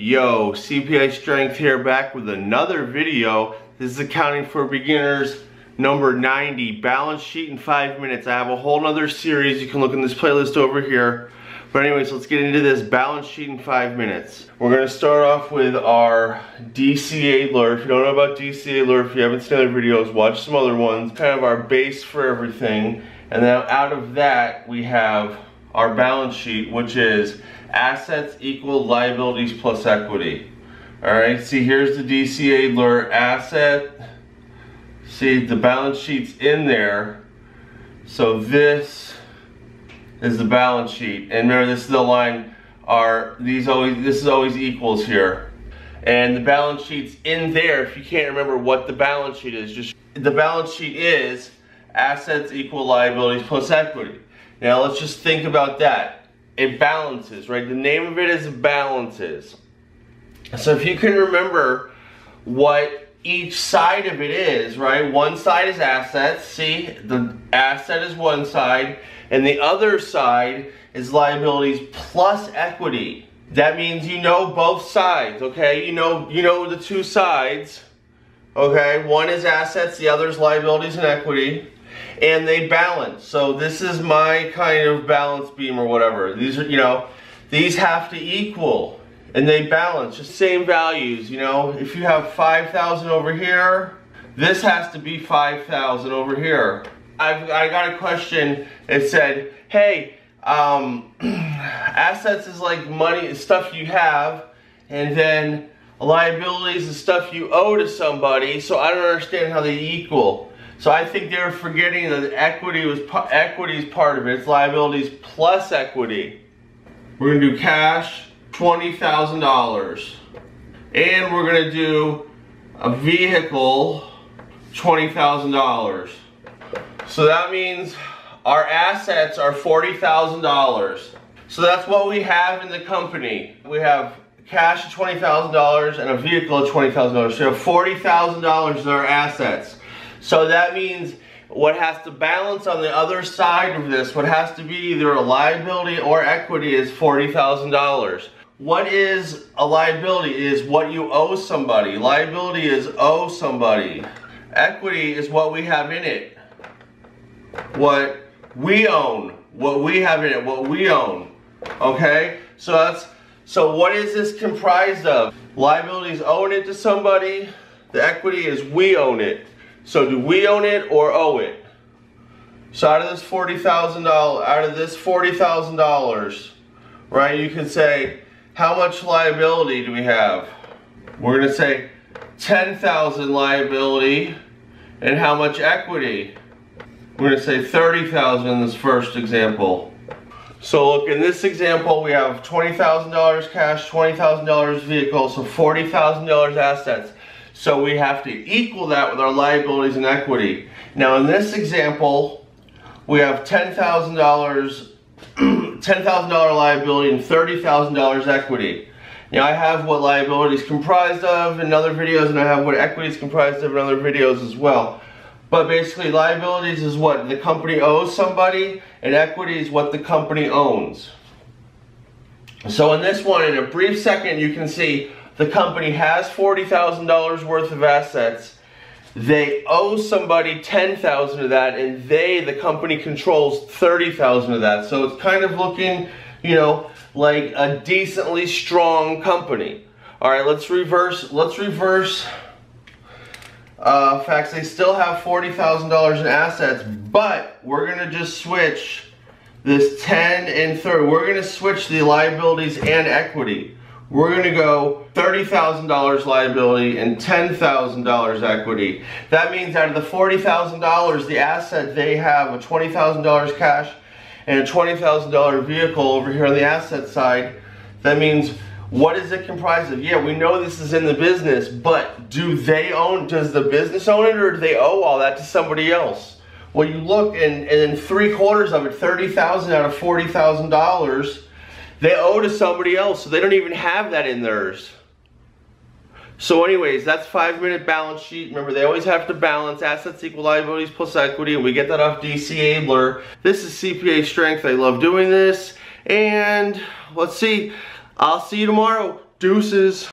Yo, CPA Strength here, back with another video. This is Accounting for Beginners number 90, balance sheet in 5 minutes. I have a whole nother series. You can look in this playlist over here. But anyways, let's get into this balance sheet in 5 minutes. We're gonna start off with our DC ADE LER. If you don't know about DC ADE LER, if you haven't seen other videos, watch some other ones. Kind of our base for everything. And then out of that, we have our balance sheet, which is assets equal liabilities plus equity. All right, see, here's the DC ADE LER asset. See, the balance sheet's in there. So this is the balance sheet. And remember, this is the line, this is always equals here. And the balance sheet's in there. If you can't remember what the balance sheet is, just the balance sheet is assets equal liabilities plus equity. Now let's just think about that. It balances, right? The name of it is balances. So if you can remember what each side of it is, right? One side is assets. See, the asset is one side, and the other side is liabilities plus equity. That means you know both sides, okay? You know the two sides, okay? One is assets, the other is liabilities and equity. And they balance. So this is my kind of balance beam or whatever. These are, you know, these have to equal and they balance, just same values. You know, if you have 5,000 over here, this has to be 5,000 over here. I got a question that said, hey, assets is like money, stuff you have, and then liabilities is stuff you owe to somebody. So I don't understand how they equal. So I think they were forgetting that equity is part of it. It's liabilities plus equity. We're gonna do cash, $20,000, and we're gonna do a vehicle, $20,000. So that means our assets are $40,000. So that's what we have in the company. We have cash of $20,000 and a vehicle of $20,000. So we have $40,000 in our assets. So that means what has to balance on the other side of this, what has to be either a liability or equity, is $40,000. What is a liability? It is what you owe somebody. Liability is owe somebody. Equity is what we have in it, what we own, what we have in it, what we own. Okay? So what is this comprised of? Liability is owing it to somebody. The equity is we own it. So do we own it or owe it? So out of this $40,000, right, you can say, how much liability do we have? We're gonna say 10,000 liability, and how much equity? We're gonna say 30,000 in this first example. So look, in this example, we have $20,000 cash, $20,000 vehicle, so $40,000 assets. So we have to equal that with our liabilities and equity. Now in this example, we have $10,000 liability and $30,000 equity. Now I have what liability is comprised of in other videos, and I have what equity is comprised of in other videos as well. But basically, liabilities is what the company owes somebody, and equity is what the company owns. So in this one, in a brief second, you can see the company has $40,000 worth of assets. They owe somebody $10,000 of that, and the company controls $30,000 of that. So it's kind of looking, you know, like a decently strong company. All right, let's reverse facts. They still have $40,000 in assets, but we're gonna just switch this 10 and 30. We're gonna switch the liabilities and equity. We're gonna go $30,000 liability and $10,000 equity. That means out of the $40,000, the asset, they have a $20,000 cash and a $20,000 vehicle over here on the asset side. That means, what is it comprised of? Yeah, we know this is in the business, but does the business own it, or do they owe all that to somebody else? Well, you look, and then 3/4 of it, $30,000 out of $40,000, they owe to somebody else, so they don't even have that in theirs. So anyways, that's 5 minute balance sheet. Remember, they always have to balance assets equal liabilities plus equity, and we get that off DC ADE LER. This is CPA Strength. I love doing this. And let's see, I'll see you tomorrow. Deuces.